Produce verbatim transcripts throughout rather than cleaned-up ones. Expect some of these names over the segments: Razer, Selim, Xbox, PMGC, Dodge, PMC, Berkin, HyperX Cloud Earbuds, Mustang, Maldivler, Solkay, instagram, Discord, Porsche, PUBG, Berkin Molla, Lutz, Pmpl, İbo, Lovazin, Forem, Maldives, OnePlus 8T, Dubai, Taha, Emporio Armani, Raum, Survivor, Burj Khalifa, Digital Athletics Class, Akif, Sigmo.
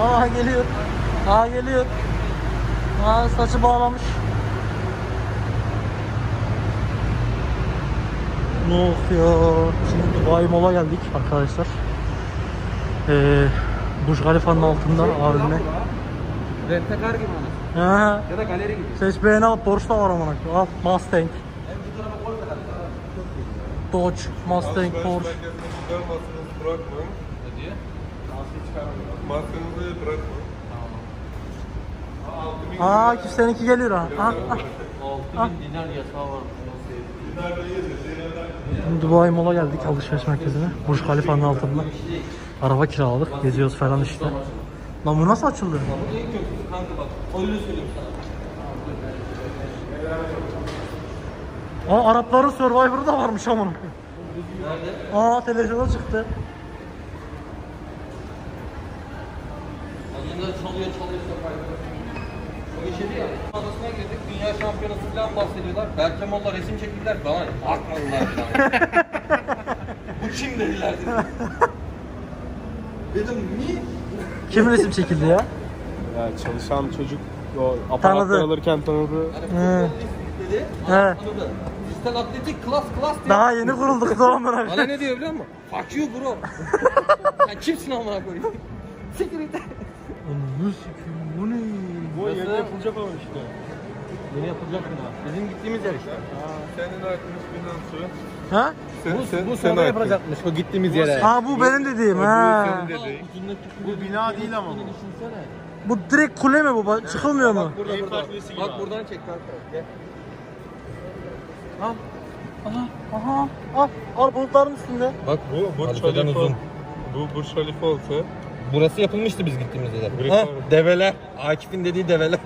Aha geliyor. Aha geliyor. Aha saçı bağlamış. Ne oluyor? Şimdi Dubai Mall'a geldik arkadaşlar. Ee, Burj Khalifa'nın altında abimle. Rentekar gibi onu. Ya da galeri gibi. Seç beğeni al. Porsche da var amanak. Al Mustang. Dodge, Mustang, Porsche. Maskeyi bırakma. Aa, Akif seninki geliyor ha. Ha. altı bin dinar yasağı var. Dubai Mall'a geldik, alışveriş merkezine. Burj Khalifa'nın altında. Araba kiraladık, geziyoruz falan işte. Lan bu nasıl açıldı? Bu en kötüsü kanka bak. Öyle söylüyorum sana. Aa, Arapların Survivor'ı da varmış ama. Nerede? Aa, televizyona çıktı. Çalıyor çalıyor Survivor'ı. O içeri ya. Adasına girdik, dünya şampiyonası falan bahsediyorlar. Berkin Molla resim çekildiler. Bana atmadılar falan. Bu kim dediler dedi. Dedim niye? Kim resim çekildi ya? Ya çalışan çocuk o aparatları alırken tanıdı. Yani dedi. He. Digital Athletics Class Class diye. Daha yeni kurulduk zamanlar abi. Bana ne diyor biliyor musun? Fuck you bro. Sen kimsin amına koyayım? Security. Ananı sikiyim, bu ne? Bu yeni yapılacak ama işte. Yeni yapılacak mı daha? Bizim gittiğimiz yer işte. Aa, senin aklınız birden sonra. Ha? Sen, bu sen, bu sonra yapılacakmış o gittiğimiz bu yere. Aa, bu benim dediğim ha. Bu senin dediğin. Bu bina değil ama. Bu direkt kule mi bu? Çıkılmıyor mu? Bak, burada, burada. Bak buradan çek kanka. Gel. Al. Aha. Aha. Al. Al bulutların üstünde. Bak bu Burj Khalifa. Bu Burj Khalifa olsa. Burası yapılmıştı biz gittiğimizde de. Ha, develer. Akif'in dediği develer.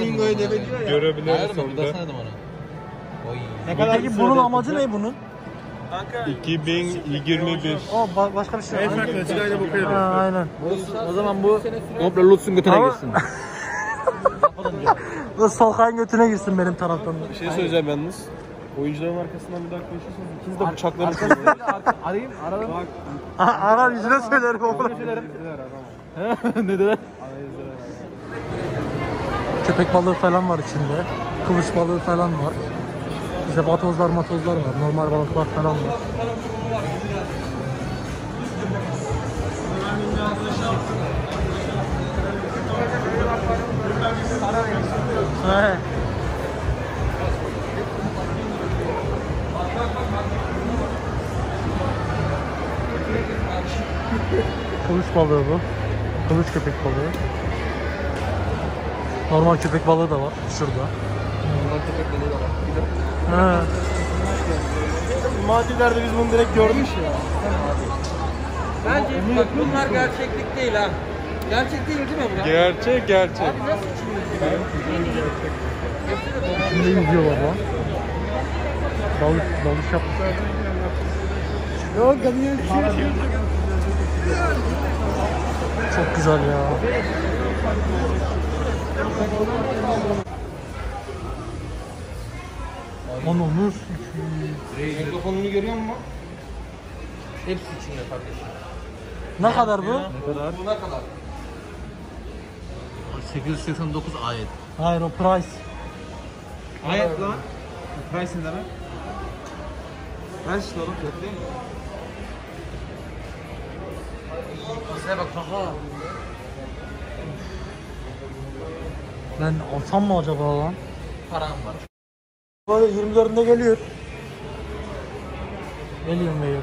Lingo'ya deve diyor ya. Görebiliriz sonunda. Peki bunun de amacı de ne bunun? iki bin yirmi bir. O ba başka bir şey. En farklı açıkayla bu kıyafet. Aynen. O zaman bu komple Lutz'un götüne girsin. Bu Solkay'ın götüne girsin benim taraftan. Bir şey söyleyeceğim yalnız. Oyuncuların arkasından bir dakika yaşıyorsunuz. İkiniz de ar bıçaklarını söylüyorsunuz. Arayayım, ararım. Arar yüzüne söylerim onu. Ne diyorlar? Köpek balığı falan var içinde. Kılıç balığı falan var. İşte batozlar matozlar var. Normal balıklar falan var. Evet. Kılıç balığı bu. Kılıç köpek balığı. Normal köpek balığı da var şurada. Normal köpek balığı da var. He. Madilerde biz bunu direkt görmüş ya. Bence bak bunlar gerçeklik değil ha. Gerçek değil değil mi bu? Gerçek gerçek. Abi nasıl şimdi? Şimdi yüzüyor baba. Dalış, dalış yapmışlar. Yok geliyor. Çok güzel ya. Aman Onur. Mikrofonunu görüyor musun? Hepsi içinde kardeşim. Ne kadar bu? Ne kadar? Bu ne kadar? sekiz yüz seksen dokuz ayet. Hayır o price. Ayet lan. Price ne demek? Price işte oğlum fiyat değil mi? Bize bak Taha. Ben alsam mı acaba lan? Param var. Böyle yirmi dört'ünde geliyor. Geliyor mu geliyor?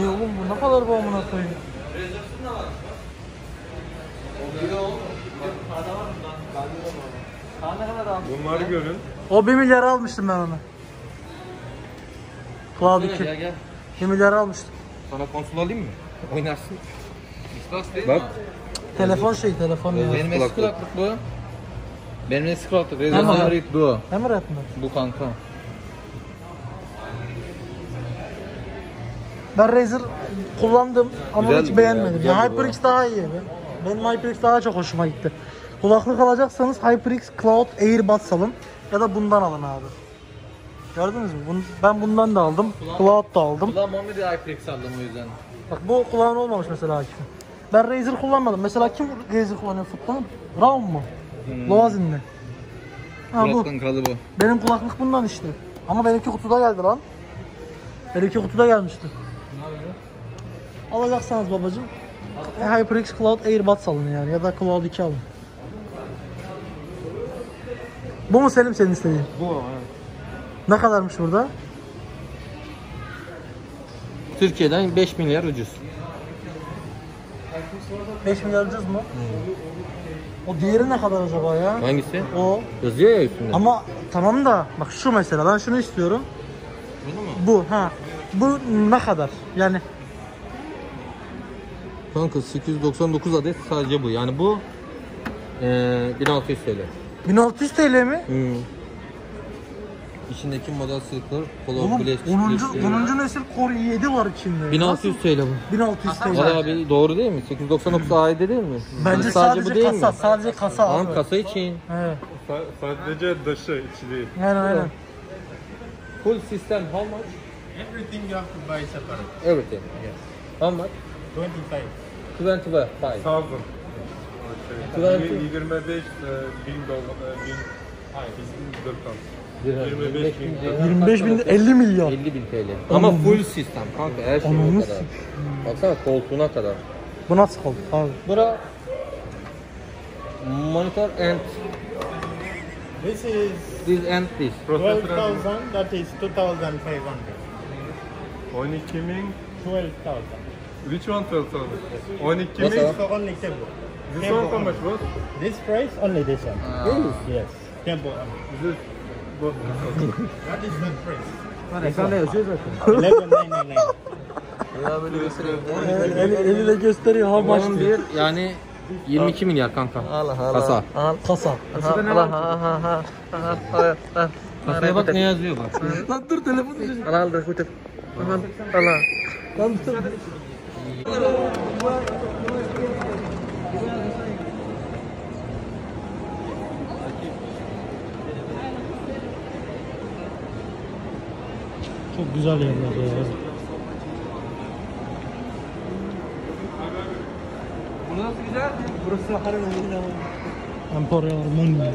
Ne oğlum bu ne kadar bu amına koyayım? Rezervsin ne var? O bile oğlum. Para var mı lan? Daha ne kadar almışsın? Bunları görün. O bir milyar almıştım ben onu. Cloud iki. Gel, gel. bir milyar almıştım. Sana konsol alayım mı? Oynarsın. Xbox değil mi? Telefon şey, telefon ya. Benim eski kulaklık bu. Benim eski kulaklık. Razer bu. Emret mi? Bu kanka. Ben Razer kullandım ama güzel hiç beğenmedim. Ya, HyperX daha iyi be. Benim HyperX daha çok hoşuma gitti. Kulaklık alacaksanız HyperX Cloud Earbuds alın ya da bundan alın abi. Gördünüz mü? Bun, ben bundan da aldım. Kulağım, Cloud da aldım. Kulağım olmadı diye HyperX aldım o yüzden. Bak bu kulağın olmamış mesela Akif'in. Ben Razer kullanmadım. Mesela kim Razer kullanıyor futbol? Raum mu? Hmm. Loazin'de. Ha, kulaklık kalı bu. Benim kulaklık bundan işte. Ama benimki kutuda geldi lan. Benimki kutuda gelmişti. Ne yapıyor? Alacaksanız babacığım e, HyperX Cloud Earbuds alın yani ya da Cloud iki alın. Bu mu Selim senin istediğin? Bu evet. Ne kadarmış burada? Türkiye'den beş milyar ucuz. beş milyar ucuz mu? Hmm. O diğeri ne kadar acaba ya? Hangisi? O. Yazıyor ya üstünde. Ama tamam da bak şu mesela ben şunu istiyorum. Bunu mu? Bu ha. Bu ne kadar? Yani kanka sekiz yüz doksan dokuz adet sadece bu. Yani bu ee, bin altı yüz TL. bin altı yüz TL mi? Hmm. İçindeki model sırtlar, kolon, bileşik. onuncu nesil Core i yedi var içinde. bin altı yüz TL bu. bin altı yüz TL. Valla bir doğru değil mi? sekiz yüz doksan dokuz A E D değil mi? Bence sadece, sadece bu değil kasa, mi? Sadece kasa. Tamam abi. Kasa için. Evet. Sa sadece dışı içi değil. Yani aynen. Evet. Full system how much? Everything you have to buy separate. Everything. Yes. How much? yirmi beş. yirmi beş. yirmi beş bin, yirmi beş bin elli milyon. elli bin TL. Ama full sistem kanka her şey o kadar. Baksana koltuğuna kadar. Bu nasıl koltuk abi? Bura monitor and this is this and this. twelve thousand that is two thousand five hundred. on iki bin twelve thousand. Which one twelve thousand? on iki bin for only table. This one how much was? This price only this one. Ah. Yes. Tempo. This both. That is the price. Alexander yazıyor zaten. on bir doksan dokuz. Ya böyle gösteriyor. Eliyle gösteriyor how much diyor. Yani yirmi iki milyar kanka. Allah Allah. Kasa. Al kasa. Allah Allah. Kafaya bak ne yazıyor bak. Lan dur telefonu düşür. Al al da kutu. Al al. Lan dur. Çok güzel yerler ya. Burası güzel. Burası harika bir yer. Emporio Armani.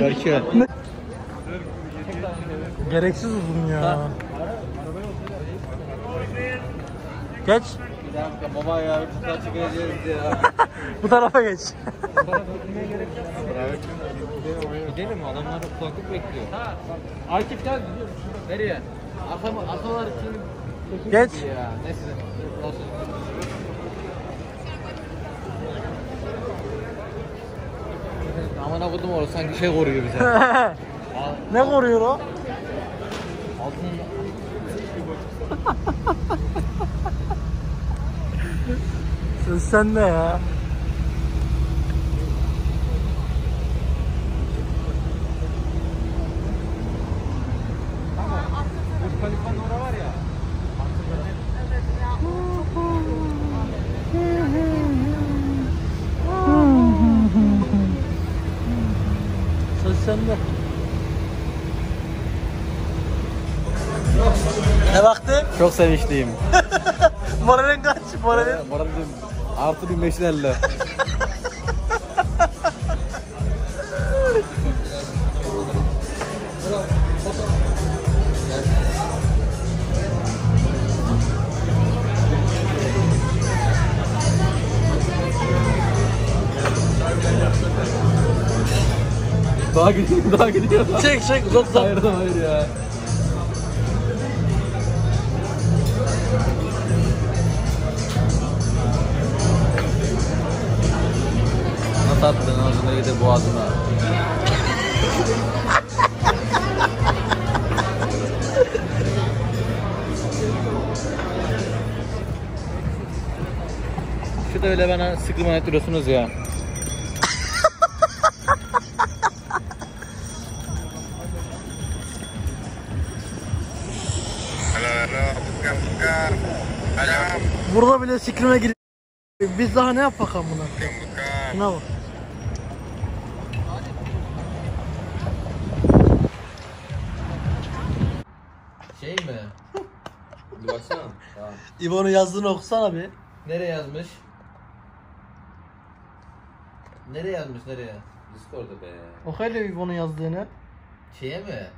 Berkin. Gereksiz uzun ya. Geç. Bir dakika baba ya, bu tarafa geleceğiz ya. Bu tarafa geç. Bu tarafa gitmeye gerek yok. Gidelim mi? Adamlar da kulaklık bekliyor. Ha. Akif gel gidiyor. Nereye? Atam, atalar için. Geç. Ya. Neyse. Olsun. Aman abudum orası sanki şey koruyor bize. Ne koruyor o? Altın. Söz sende ya. Burj Khalifa'nın orada var ya. Söz sende. Ne baktın? Çok sevinçliyim. Moralin kaç? Moralin? Moralim artı bin beş yüz elli. Daha gidiyor, daha gidiyor. Çek çek uzatsan. Hayır hayır ya. Tatlının ağzına gidip boğazına. Şu da öyle bana sıkı manetliyorsunuz ya. sikrime gidiyor. Biz daha ne yapak amına? Şuna bak. Şey mi? Bir baksana. Tamam. İbo'nun yazdığını okusana bir. Nereye yazmış? Nereye yazmış nereye? Discord'da be. Okuyla İbo'nun yazdığını. Şeye mi?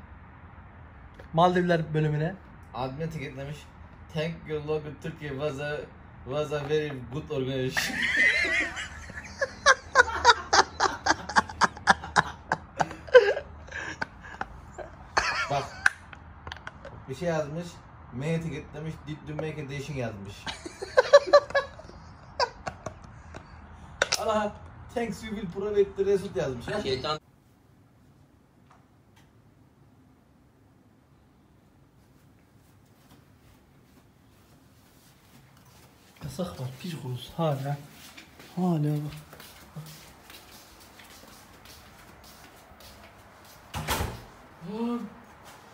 Maldivler bölümüne. Admin tiketlemiş. Thank you logo Turkey was a, was a very good organization. Bak. Bir şey yazmış. M'ye tiketlemiş. Did you make a decision yazmış. Aha. Thanks you will provide the result yazmış. Ha? Şeytan. Kasak var, piç kurusu hala. Hala bak.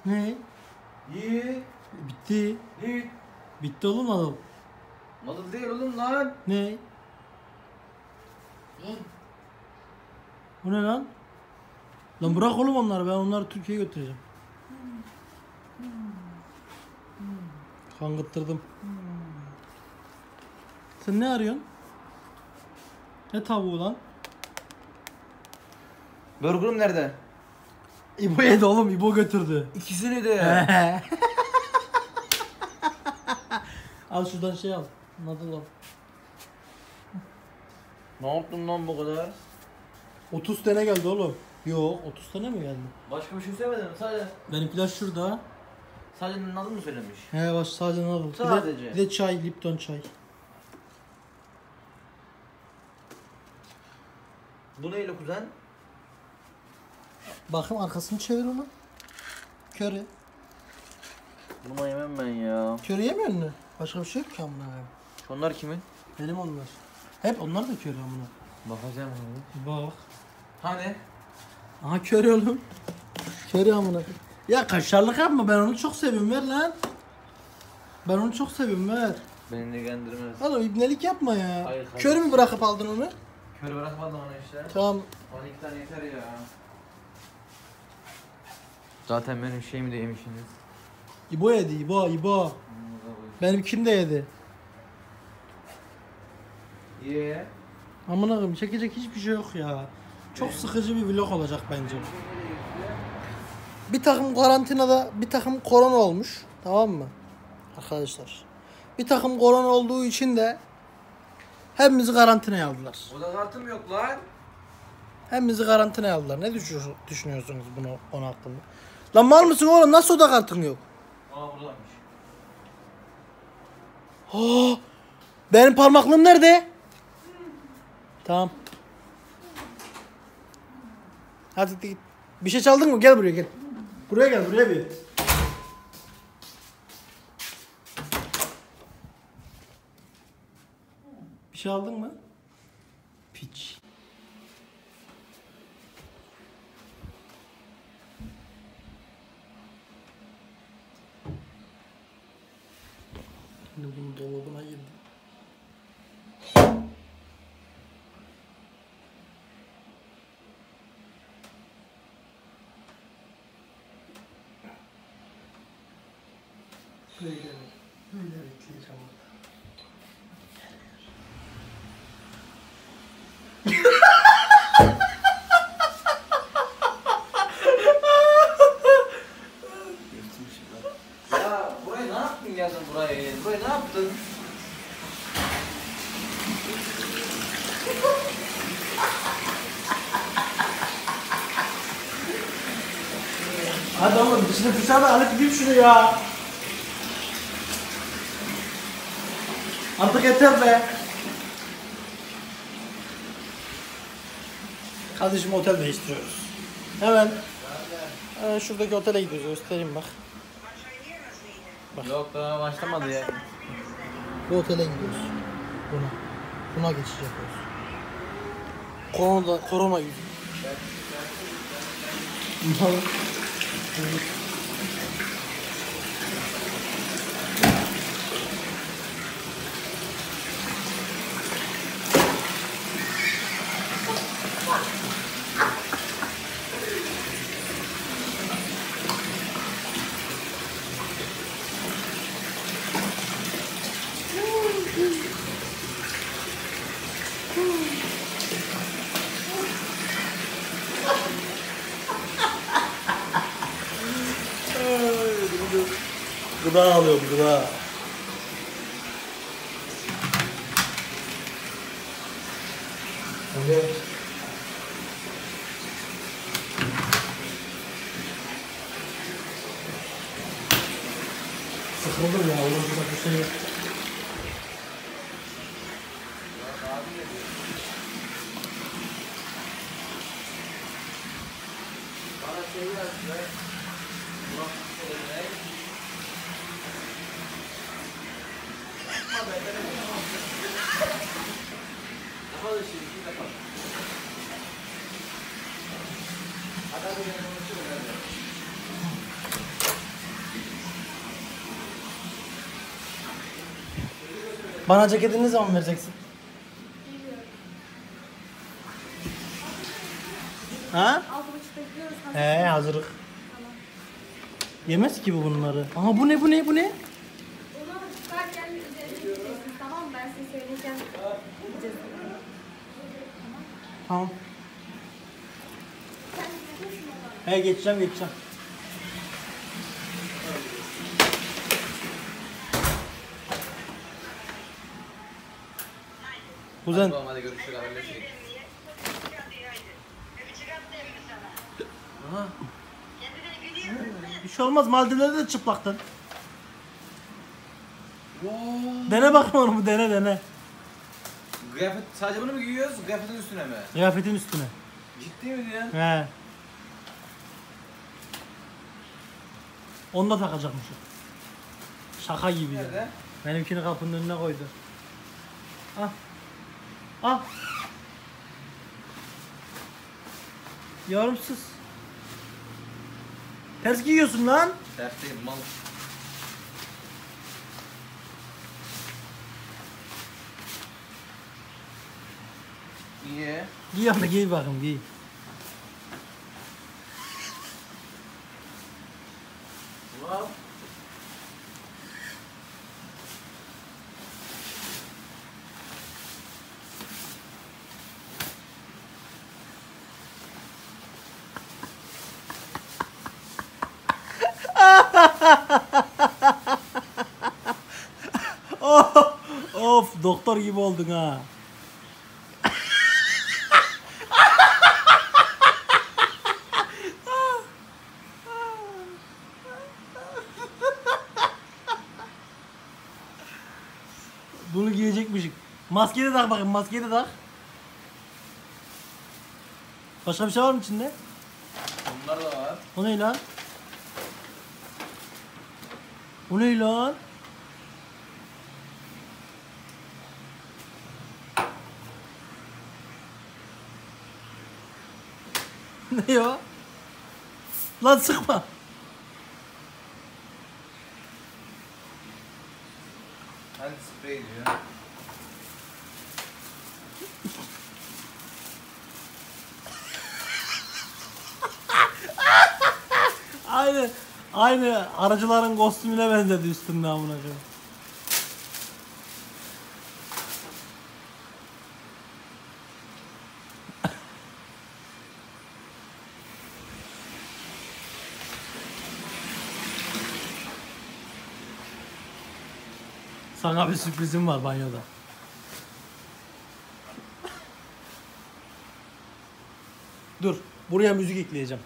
Ne? İyi. Bitti. İyi. Bitti oğlum adam. Madıl değil oğlum lan. Ne? Bu ne lan? Lan bırak oğlum onları, ben onları Türkiye'ye götüreceğim. Kangıttırdım. Sen ne arıyorsun? Ne tavuğu lan? Burger'ım nerede? İbo yedi oğlum, İbo götürdü. İkisini de. Al şuradan şey al. Nadal al. Ne yaptın lan bu kadar? otuz tane geldi oğlum. Yok, otuz tane mi geldi? Başka bir şey söylemedin mi? Sadece... Benim plaj şurada. Sadece nadal mı söylemiş? He baş, sadece nadal. Sadece. Bir de, bir de çay, Lipton çay. Bu neyle kuzen? Bakayım arkasını çevir onu. Köri. Bunu yemem ben ya. Köri yemiyor mu? Başka bir şey yok ki amına. Onlar kimin? Benim onlar. Hep onlar da köri amına. Bakacağım onu. Bak. Hani? Aha köri oğlum. Köri amına. Ya kaşarlık yapma, ben onu çok seviyorum, ver lan. Ben onu çok seviyorum, ver. Beni de kendirmez. Oğlum ibnelik yapma ya. Hayır, hayır. Köri mi bırakıp aldın onu? Köri bırakmadım onu işte. Tamam. on iki tane yeter ya. Zaten benim şeyimi de yemişsiniz. İbo yedi, İbo, İbo. Benim kim de yedi? Ye. Amına koyayım, çekecek hiçbir şey yok ya. Çok benim sıkıcı bir vlog olacak bence. Bir takım karantinada, bir takım korona olmuş. Tamam mı? Arkadaşlar. Bir takım korona olduğu için de hepimizi karantinaya aldılar. O da kartım yok lan. Hepimizi karantinaya aldılar. Ne düşünüyorsunuz bunu onun hakkında? Lan mal mısın oğlum? Nasıl oda kartın yok? Aa buradaymış. Haa! Benim parmaklığım nerede? Tamam. Hadi bir şey çaldın mı? Gel buraya gel. Buraya gel, buraya bir. Bir şey aldın mı? Piç. Şimdi bunu dolabına girdim. Böyle, böyle bekleyeceğim orada. Hadi oğlum dışını fırçayla alıp gideyim şunu ya. Artık yeter be. Kardeşim otel değiştiriyoruz. Hemen. Hemen şuradaki otele gidiyoruz, göstereyim bak. Bak. Yok daha başlamadı ya. Bu otele gidiyoruz. Buna. Buna geçecek olsun. Korona, korona yüzü. gıda alıyorum, gıda. Evet. Sıkıldım ya, uğraşacak bir şey yok. Bana ceketini ne zaman vereceksin? Bilmiyorum. Ha? altı buçukta He, hazırız. Tamam. Yemez ki bu bunları. Aha bu ne bu ne bu ne? Onu çıkarken üzerine gideceksin, tamam mı? Ben size söyleyeceğim. Gideceğiz. Tamam. He geçeceğim geçeceğim. Kuzen. Hadi, hadi görüşürüz. Haberleşelim. Aha. Bir şey olmaz. Maldivlerde de çıplaktın. Wow. Dene bakma onu. Dene dene. Grafit, sadece bunu mu giyiyoruz? Grafetin üstüne mi? Grafetin üstüne. Ciddi mi diyorsun? He. Onu da takacakmışım. Şaka gibi ya. Yani. Benimkini kapının önüne koydu. Ah. Ah. Yarımsız. Ters giyiyorsun lan. Ters değil mal. Niye? Giy ama giy bakayım giy. Ulan. Oh, of doktor gibi oldun ha. Bunu giyecekmişim. Maskeyi de tak bakayım, maskeyi de tak. Başka bir şey var mı içinde? Bunlar da var. O ne lan? O ne lan? Ne ya? Lan sıkma. Hadi sprey diyor. Aynen. Aynı aracıların kostümüne benzedi üstünde amına koyayım. Sana bir sürprizim var banyoda. Dur, buraya müzik ekleyeceğim.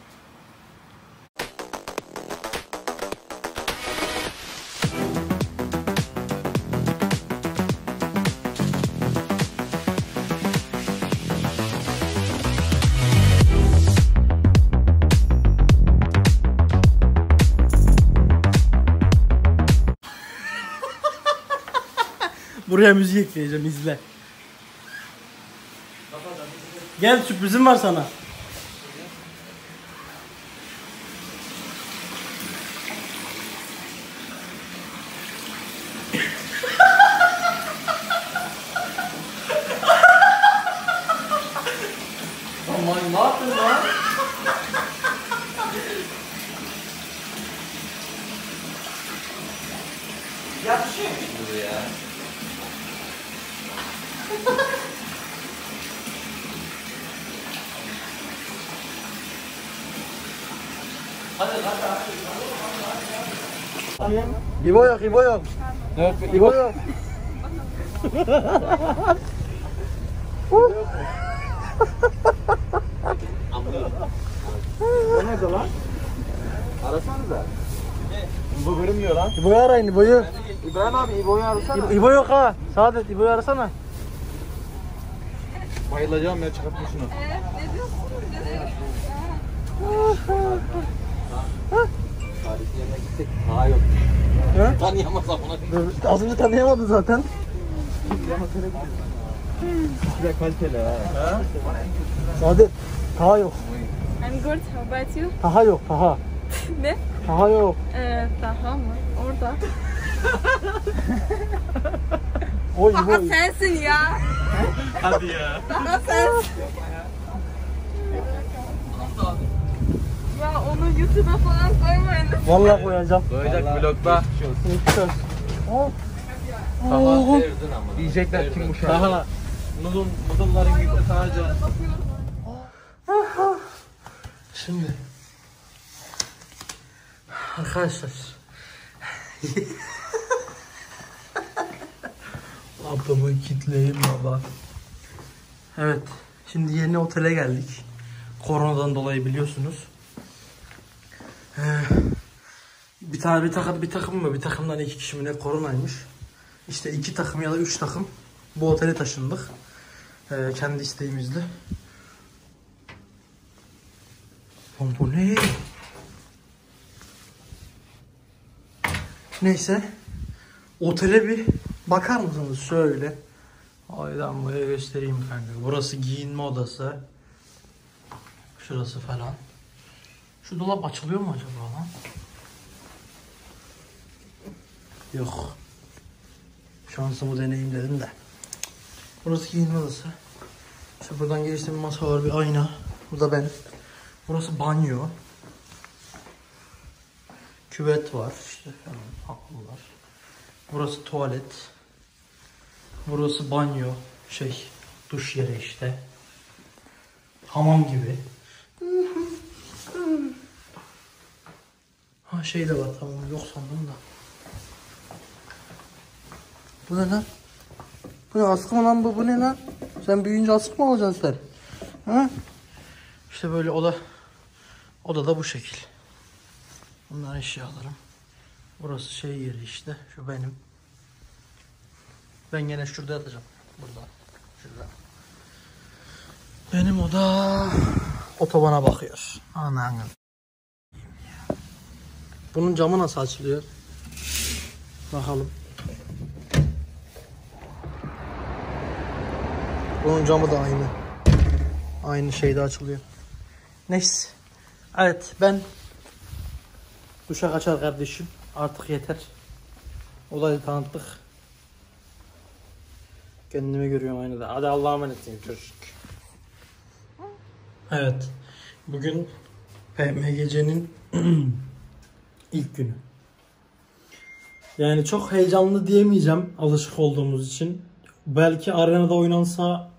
Buraya müzik ekleyeceğim, izle. Gel, sürprizim var sana. Aman ne yaptın lan? Yapışıyor mu ya? Hadi hadi hadi. İbo yok, İbo yok. Evet, İbo yok. O ne lan? Arasanıza. İbo görünmüyor lan. İbo'yu arayın, İbo'yu. İbrahim abi, İbo'yu arasana. İbo yok ha. Saadet, İbo'yu arasana. Bayılacağım ya, çıkartma şunu. Evet, ne diyorsunuz? Tarihli yerine gittik. Daha yok. He? Tanıyamaz ona. Az önce tanıyamadı zaten. Bir de kaliteli ha. Saadet, Taha yok. I'm good, how about you? Taha yok, Taha. Ne? Taha yok. Eee, Taha mı? Orada. Oy, Taha oy. Sensin ya. Hadi ya. Taha sensin. Ya onu YouTube'a falan koymayın. Vallahi koyacağım. Koyacak vlogda. Oh. Taha sevdin ama. Diyecekler kim bu şu an? Taha. Nudul, nudulların gitti sadece. Şimdi. Arkadaşlar. Ablamı kitleyeyim baba. Evet. Şimdi yeni otele geldik. Koronadan dolayı biliyorsunuz. Ee, bir tane bir takım bir takım mı? Bir takımdan iki kişi mi ne koronaymış. İşte iki takım ya da üç takım bu otele taşındık. Ee, kendi isteğimizle. Bu ne? Neyse. Otele bir bakar mısınız? Şöyle. Aydan buraya göstereyim kanka. Burası giyinme odası. Şurası falan. Şu dolap açılıyor mu acaba lan? Yok. Şansımı deneyim dedim de. Burası giyinme odası. İşte buradan girişte bir masa var, bir ayna. Bu da ben. Burası banyo. Küvet var işte falan, haklılar. Burası tuvalet. Burası banyo, şey, duş yeri işte. Hamam gibi. Ha şey de var, tamam yok sandım da. Bu ne lan? Bu ne askı mı lan bu, bu ne lan? Sen büyüyünce askı mı olacaksın sen? Ha? İşte böyle oda. Oda da bu şekil. Bunlar eşyalarım. Burası şey yeri işte. Şu benim. Ben gene şurada yatacağım. Burada. Şurada. Benim oda otobana bakıyor. Anam. Bunun camı nasıl açılıyor? Bakalım. Bunun camı da aynı. Aynı şeyde açılıyor. Neyse. Evet ben duşa kaçar kardeşim. Artık yeter. Olayı tanıttık. Kendimi görüyorum aynada. Hadi Allah'a emanet edin çocuk. Evet. Bugün P M G C'nin ilk günü. Yani çok heyecanlı diyemeyeceğim alışık olduğumuz için. Belki arenada oynansa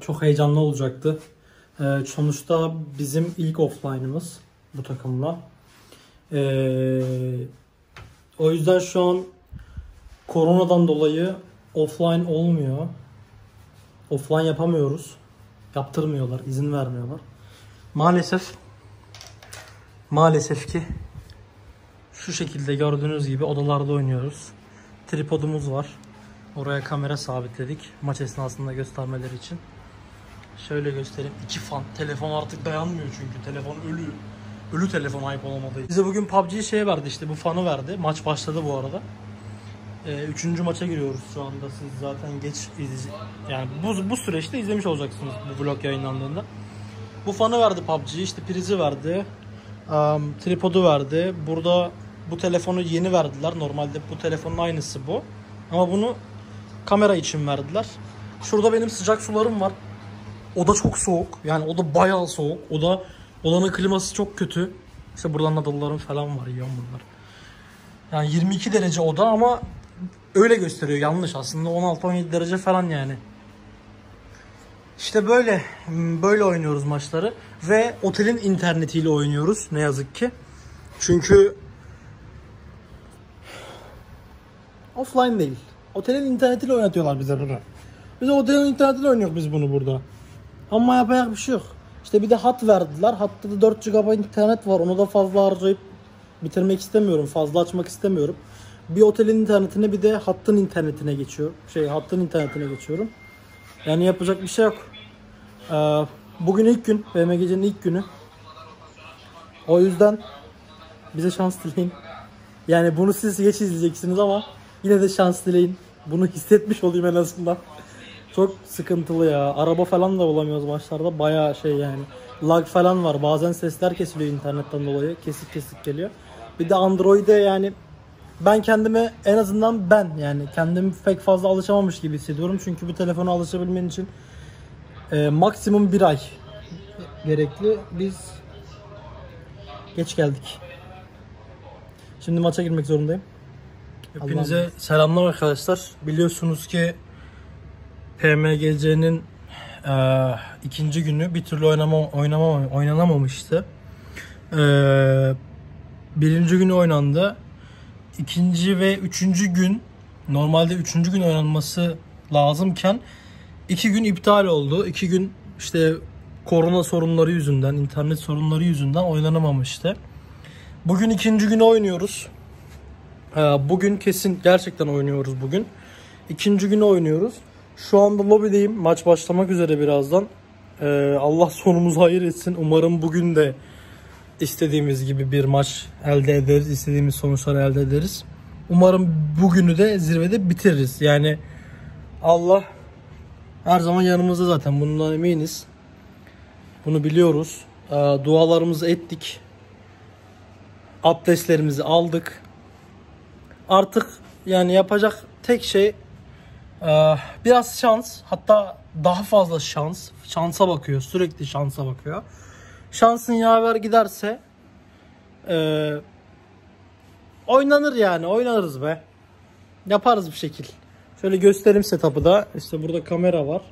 çok heyecanlı olacaktı. Ee, sonuçta bizim ilk offline'ımız bu takımla. Ee, o yüzden şu an koronadan dolayı offline olmuyor. Offline yapamıyoruz. Yaptırmıyorlar, izin vermiyorlar. Maalesef maalesef ki şu şekilde gördüğünüz gibi odalarda oynuyoruz. Tripodumuz var. Oraya kamera sabitledik maç esnasında göstermeleri için. Şöyle göstereyim. İki fan. Telefon artık dayanmıyor çünkü. Telefon ölü. Ölü telefon ayıp olamadığı. Bize bugün P U B G'yi şey verdi işte. Bu fanı verdi. Maç başladı bu arada. Ee, üçüncü maça giriyoruz şu anda. Siz zaten geç izleyecek. Yani bu, bu süreçte izlemiş olacaksınız bu vlog yayınlandığında. Bu fanı verdi P U B G'yi. İşte prizi verdi. Um, tripodu verdi. Burada bu telefonu yeni verdiler. Normalde bu telefonun aynısı bu. Ama bunu kamera için verdiler. Şurada benim sıcak sularım var. Oda çok soğuk. Yani oda bayağı soğuk. Oda odanın kliması çok kötü. İşte buradan adalılarım falan var. Yiyorum bunlar. Yani yirmi iki derece oda ama öyle gösteriyor. Yanlış aslında. on altı on yedi derece falan yani. İşte böyle böyle oynuyoruz maçları. Ve otelin internetiyle oynuyoruz. Ne yazık ki. Çünkü Offline değil. Otelin internetiyle oynatıyorlar bize bunu. Biz otelin internetiyle oynuyoruz biz bunu burada. Ama yapacak bir şey yok. İşte bir de hat verdiler. Hatta da dört gigabayt internet var. Onu da fazla harcayıp bitirmek istemiyorum. Fazla açmak istemiyorum. Bir otelin internetine bir de hattın internetine geçiyor. Şey hattın internetine geçiyorum. Yani yapacak bir şey yok. Ee, bugün ilk gün. P M G C'nin ilk günü. O yüzden bize şans dileyin. Yani bunu siz geç izleyeceksiniz ama yine de şans dileyin. Bunu hissetmiş olayım en azından. Çok sıkıntılı ya. Araba falan da bulamıyoruz maçlarda. Bayağı şey yani. Lag falan var. Bazen sesler kesiliyor internetten dolayı. Kesik kesik geliyor. Bir de Android'e yani ben kendime en azından ben yani kendimi pek fazla alışamamış gibi hissediyorum. Çünkü bu telefona alışabilmen için e, maksimum bir ay gerekli. Biz geç geldik. Şimdi maça girmek zorundayım. Hepinize selamlar arkadaşlar. Biliyorsunuz ki P M G C'nin e, ikinci günü bir türlü oynama, oynama, oynanamamıştı. E, birinci günü oynandı. İkinci ve üçüncü gün, normalde üçüncü gün oynanması lazımken iki gün iptal oldu. İki gün işte korona sorunları yüzünden, internet sorunları yüzünden oynanamamıştı. Bugün ikinci günü oynuyoruz. E, bugün kesin gerçekten oynuyoruz bugün. İkinci günü oynuyoruz. Şu anda lobideyim. Maç başlamak üzere birazdan. Ee, Allah sonumuzu hayır etsin. Umarım bugün de istediğimiz gibi bir maç elde ederiz. İstediğimiz sonuçları elde ederiz. Umarım bugünü de zirvede bitiririz. Yani Allah her zaman yanımızda zaten. Bundan eminiz. Bunu biliyoruz. Ee, dualarımızı ettik. Abdestlerimizi aldık. Artık yani yapacak tek şey biraz şans, hatta daha fazla şans. Şansa bakıyor, sürekli şansa bakıyor. Şansın yaver giderse e, oynanır yani, oynarız be. Yaparız bir şekil. Şöyle göstereyim setup'ı da. İşte burada kamera var.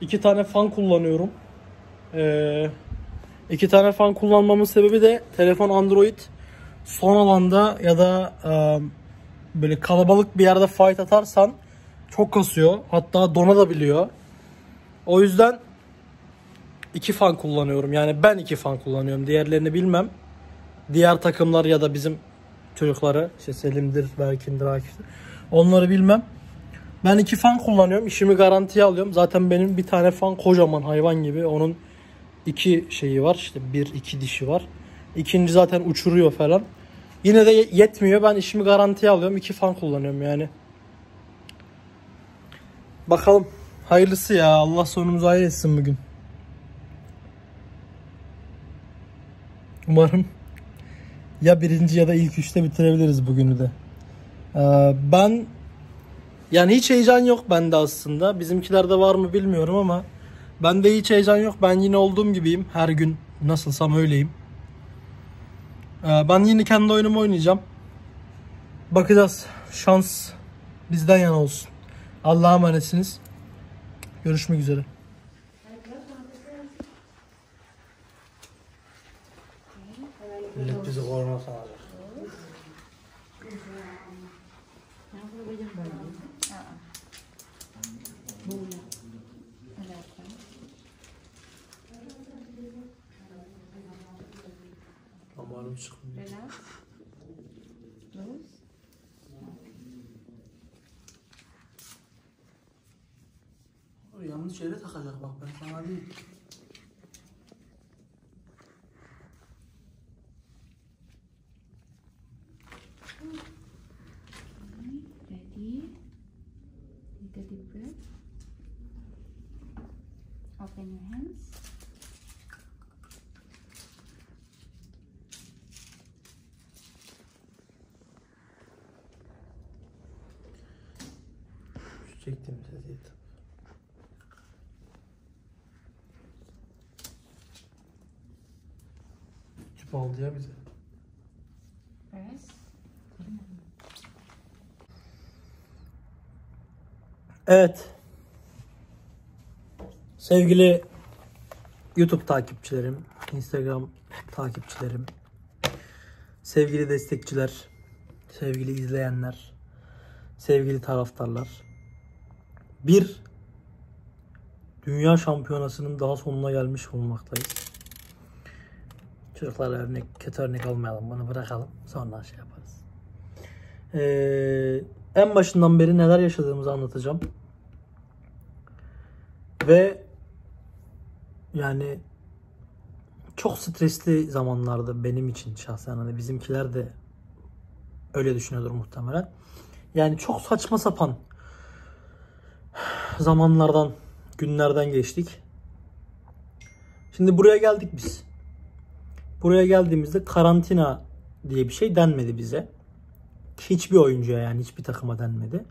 İki tane fan kullanıyorum. E, iki tane fan kullanmamın sebebi de telefon Android. Son alanda ya da e, böyle kalabalık bir yerde fight atarsan çok kasıyor. Hatta dona da biliyor. O yüzden iki fan kullanıyorum. Yani ben iki fan kullanıyorum. Diğerlerini bilmem. Diğer takımlar ya da bizim çocukları. İşte Selim'dir, Berkin'dir, Akif'tir. Onları bilmem. Ben iki fan kullanıyorum. İşimi garantiye alıyorum. Zaten benim bir tane fan kocaman hayvan gibi. Onun iki şeyi var. İşte bir, iki dişi var. İkinci zaten uçuruyor falan. Yine de yetmiyor. Ben işimi garantiye alıyorum. İki fan kullanıyorum yani. Bakalım. Hayırlısı ya. Allah sonumuzu hayır etsin bugün. Umarım ya birinci ya da ilk üçte bitirebiliriz bugünü de. Ee, ben yani hiç heyecan yok bende aslında. Bizimkilerde var mı bilmiyorum ama bende hiç heyecan yok. Ben yine olduğum gibiyim. Her gün nasılsam öyleyim. Ben yine kendi oyunumu oynayacağım. Bakacağız. Şans bizden yana olsun. Allah'a emanetsiniz. Görüşmek üzere. Millet bizi korona sanacak. Yanlış yere takacak bak, ben sana diyeyim. Ready? Take a deep breath. Open your hands. Çektim sesi. Tüp aldı ya bize. Evet. Sevgili YouTube takipçilerim, Instagram takipçilerim, sevgili destekçiler, sevgili izleyenler. sevgili taraftarlar. Bir, dünya şampiyonasının daha sonuna gelmiş bulunmaktayız. Çocuklara örnek, kötü örnek olmayalım, bunu bırakalım, sonra şey yaparız. Ee, en başından beri neler yaşadığımızı anlatacağım. Ve yani çok stresli zamanlarda benim için şahsen, hani bizimkiler de öyle düşünüyordur muhtemelen. Yani çok saçma sapan zamanlardan, günlerden geçtik. Şimdi buraya geldik biz. Buraya geldiğimizde karantina diye bir şey denmedi bize. Hiçbir oyuncuya, yani hiçbir takıma denmedi.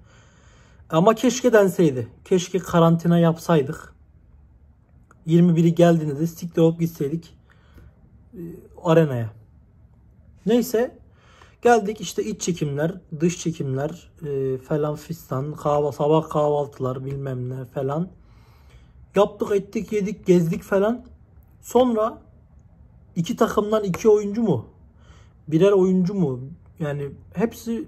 Ama keşke denseydi. Keşke karantina yapsaydık. yirmi biri geldiğinde de stickle olup gitseydik e, arenaya. Neyse, geldik işte, iç çekimler, dış çekimler e, falan fistan, kahva, sabah kahvaltılar bilmem ne falan. Yaptık, ettik, yedik, gezdik falan. Sonra iki takımdan iki oyuncu mu? Birer oyuncu mu? Yani hepsi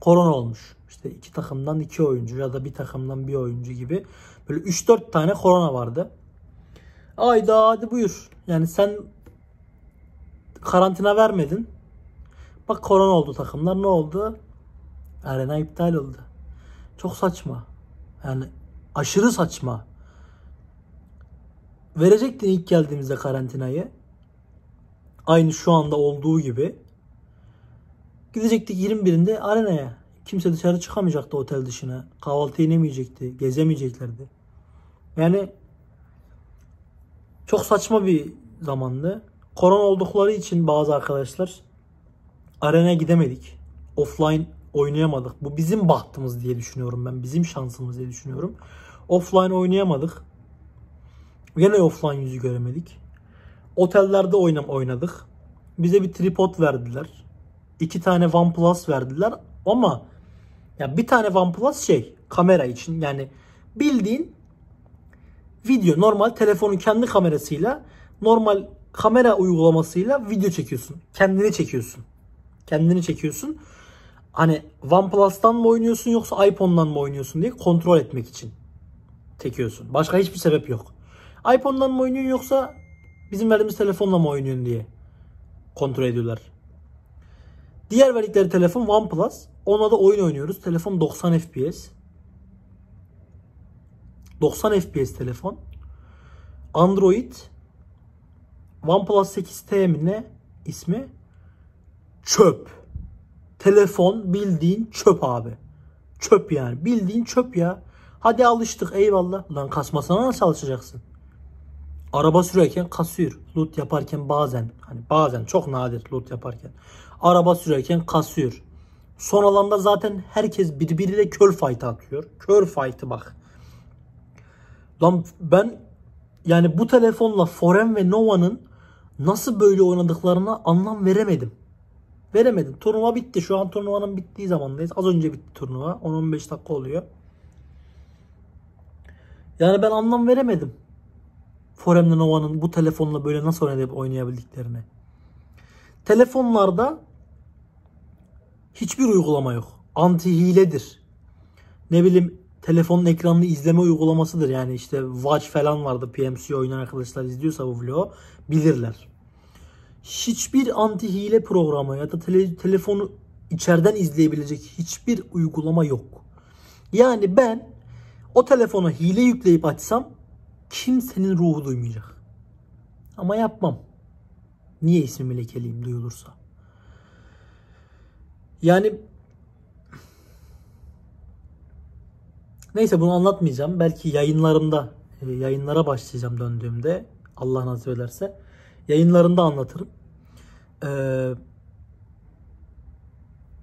korona olmuş. İşte iki takımdan iki oyuncu ya da bir takımdan bir oyuncu gibi. Böyle üç dört tane korona vardı. Ayda hadi buyur. Yani sen karantina vermedin. Bak korona oldu takımlar. Ne oldu? Arena iptal oldu. Çok saçma. Yani aşırı saçma. Verecektin ilk geldiğimizde karantinayı. Aynı şu anda olduğu gibi. Gidecektik yirmi birinde arenaya. Kimse dışarı çıkamayacaktı otel dışına. Kahvaltı inemeyecekti. Gezemeyeceklerdi. Yani çok saçma bir zamandı. Korona oldukları için bazı arkadaşlar arenaya gidemedik. Offline oynayamadık. Bu bizim bahtımız diye düşünüyorum ben. Bizim şansımız diye düşünüyorum. Offline oynayamadık. Gene offline yüzü göremedik. Otellerde oynadık. Bize bir tripod verdiler. İki tane OnePlus verdiler. Ama ya bir tane OnePlus şey, kamera için, yani bildiğin video, normal telefonun kendi kamerasıyla, normal kamera uygulamasıyla video çekiyorsun. Kendini çekiyorsun. Kendini çekiyorsun. Hani OnePlus'tan mı oynuyorsun yoksa iPhone'dan mı oynuyorsun diye kontrol etmek için çekiyorsun. Başka hiçbir sebep yok. iPhone'dan mı oynuyorsun yoksa bizim verdiğimiz telefonla mı oynuyorsun diye kontrol ediyorlar. Diğer verdikleri telefon OnePlus. Ona da oyun oynuyoruz. Telefon doksan F P S. doksan F P S telefon. Android. OnePlus sekiz T mi ne ismi? Çöp. Telefon bildiğin çöp abi. Çöp yani. Bildiğin çöp ya. Hadi alıştık, eyvallah. Lan kasmasana nasıl alışacaksın? Araba sürerken kasıyor. Loot yaparken bazen. Hani bazen, çok nadir loot yaparken. Araba sürerken kasıyor. Son alanda zaten herkes birbiriyle kör fight'ı atıyor. Kör fight'ı bak. Lan ben yani bu telefonla Forem ve Nova'nın nasıl böyle oynadıklarına anlam veremedim. Veremedim. Turnuva bitti. Şu an turnuvanın bittiği zamandayız. Az önce bitti turnuva. on on beş dakika oluyor. Yani ben anlam veremedim. Forem'le Nova'nın bu telefonla böyle nasıl oynayıp oynayabildiklerini. Telefonlarda hiçbir uygulama yok. Anti hiledir. Ne bileyim, telefonun ekranını izleme uygulamasıdır. Yani işte Watch falan vardı. P M C oynayan arkadaşlar izliyorsa bu vlogu bilirler. Hiçbir anti hile programı ya da tele, telefonu içeriden izleyebilecek hiçbir uygulama yok. Yani ben o telefona hile yükleyip açsam kimsenin ruhu duymayacak. Ama yapmam. Niye ismimi lekeleyeyim duyulursa? Yani neyse, bunu anlatmayacağım. Belki yayınlarımda, yayınlara başlayacağım döndüğümde. Allah nasip ederse. Yayınlarında anlatırım. Ee,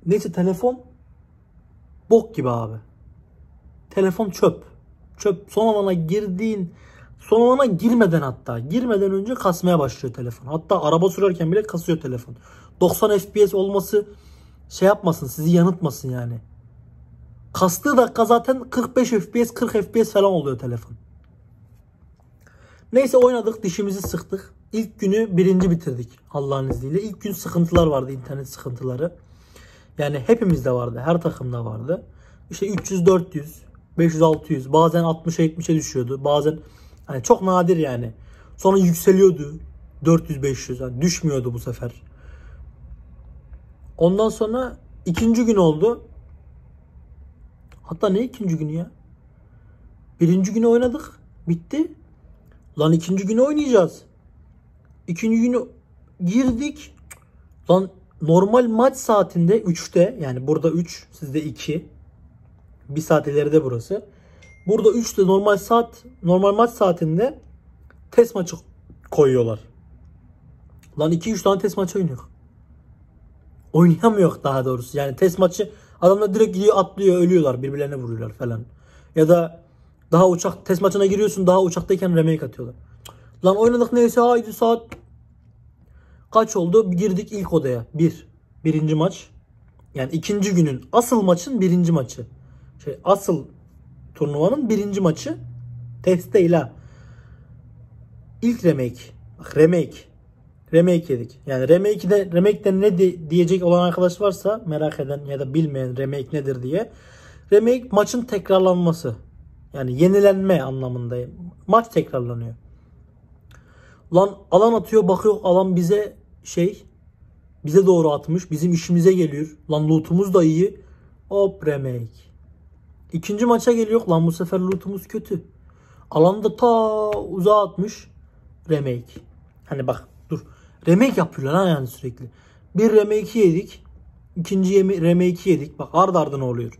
neyse, telefon bok gibi abi. Telefon çöp. Çöp. Son alana girdiğin, son alana girmeden hatta. Girmeden önce kasmaya başlıyor telefon. Hatta araba sürerken bile kasıyor telefon. doksan F P S olması şey yapmasın, sizi yanıltmasın yani. Kastığı dakika zaten kırk beş F P S, kırk F P S falan oluyor telefon. Neyse, oynadık, dişimizi sıktık. İlk günü birinci bitirdik Allah'ın izniyle. İlk gün sıkıntılar vardı, internet sıkıntıları. Yani hepimizde vardı, her takımda vardı. işte üç yüz dört yüz beş yüz altı yüz bazen altmışa yetmişe düşüyordu. Bazen yani çok nadir yani. Sonra yükseliyordu dört yüz beş yüz yani düşmüyordu bu sefer. Ondan sonra ikinci gün oldu. Hatta ne ikinci günü ya? Birinci günü oynadık. Bitti. Lan ikinci günü oynayacağız. İkinci günü girdik. Lan normal maç saatinde üçte yani burada üç sizde iki. Bir saat ileride burası. Burada üçte normal saat normal maç saatinde test maçı koyuyorlar. Lan iki üç tane test maçı oynuyor. Oynayamıyor daha doğrusu. Yani test maçı adamlar direkt gidiyor, atlıyor, ölüyorlar, birbirlerine vuruyorlar falan. Ya da daha uçak test maçına giriyorsun, daha uçaktayken remake atıyorlar. Lan oynadık neyse, haydi saat kaç oldu? Girdik ilk odaya. Bir. Birinci maç. Yani ikinci günün asıl maçın birinci maçı. Şey, asıl turnuvanın birinci maçı testeyle. İlk remake. Bak remake. Remake yedik. Yani remake'de, remake'de ne de, diyecek olan arkadaş varsa merak eden ya da bilmeyen remake nedir diye. Remake maçın tekrarlanması. Yani yenilenme anlamında. Maç tekrarlanıyor. Lan alan atıyor, bakıyor alan bize şey bize doğru atmış. Bizim işimize geliyor. Lan lootumuz da iyi. Hop remake. İkinci maça geliyor. Lan bu sefer lootumuz kötü. Alan da ta uzağa atmış. Remake. Hani bak dur. Remake yapıyorlar ha yani sürekli. Bir remake yedik. İkinci remake yedik. Bak ard ardına oluyor.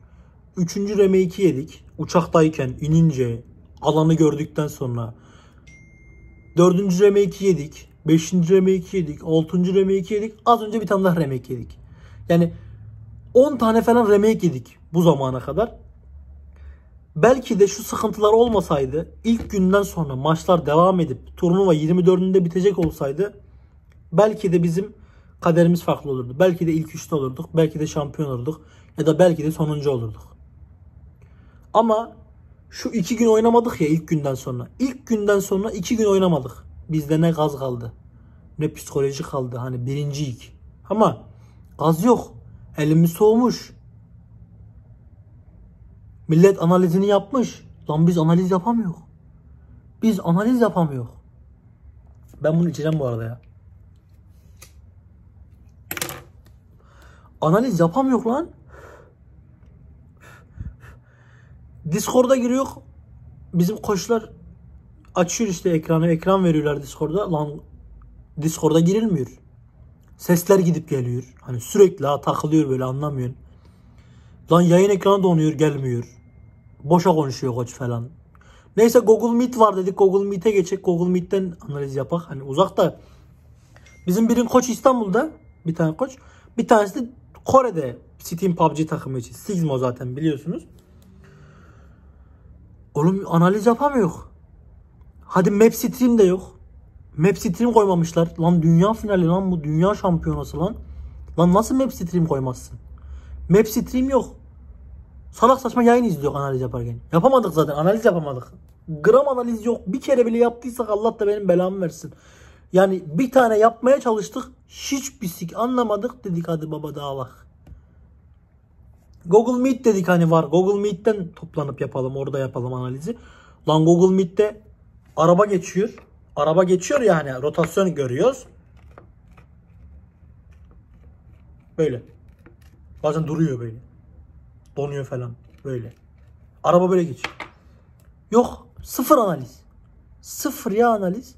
Üçüncü remake yedik. Uçaktayken, inince, alanı gördükten sonra. Dördüncü remake yedik. Beşinci remake yedik. Altıncı remake yedik. Az önce bir tane daha remake yedik. Yani on tane falan remake yedik bu zamana kadar. Belki de şu sıkıntılar olmasaydı, ilk günden sonra maçlar devam edip turnuva yirmi dördünde bitecek olsaydı belki de bizim kaderimiz farklı olurdu. Belki de ilk üçte olurduk. Belki de şampiyon olurduk. Ya da belki de sonuncu olurduk. Ama şu iki gün oynamadık ya ilk günden sonra. İlk günden sonra iki gün oynamadık. Bizde ne gaz kaldı, ne psikoloji kaldı. Hani birinciyik. Ama gaz yok. Elimiz soğumuş. Millet analizini yapmış. Lan biz analiz yapamıyoruz. Biz analiz yapamıyoruz. Ben bunu içeceğim bu arada ya. Analiz yapamıyoruz lan. Discord'a giriyor. Bizim koçlar açıyor işte ekranı. Ekran veriyorlar Discord'a. Lan Discord'a girilmiyor. Sesler gidip geliyor. Hani sürekli ha, takılıyor böyle, anlamıyorsun. Lan yayın ekranı donuyor, gelmiyor. Boşa konuşuyor koç falan. Neyse Google Meet var dedik. Google Meet'e geçecek. Google Meet'ten analiz yapak. Hani uzakta. Bizim birin koç İstanbul'da. Bir tane koç. Bir tanesi de Kore'de. Steam P U B G takımı için. Sigmo zaten biliyorsunuz. Oğlum analiz yapamıyor. Hadi map stream de yok. Map stream koymamışlar. Lan dünya finali lan bu. Dünya şampiyonası lan. Lan nasıl map stream koymazsın? Map stream yok. Salak saçma yayın izliyor analiz yaparken. Yapamadık zaten. Analiz yapamadık. Gram analiz yok. Bir kere bile yaptıysak Allah da benim belamı versin. Yani bir tane yapmaya çalıştık. Hiçbir sik anlamadık. Dedik hadi baba daha bak. Google Meet dedik hani var. Google Meet'ten toplanıp yapalım. Orada yapalım analizi. Lan Google Meet'te araba geçiyor. Araba geçiyor yani. Rotasyon görüyoruz. Böyle. Bazen duruyor böyle. Donuyor falan. Böyle. Araba böyle geçiyor. Yok. Sıfır analiz. Sıfır ya analiz.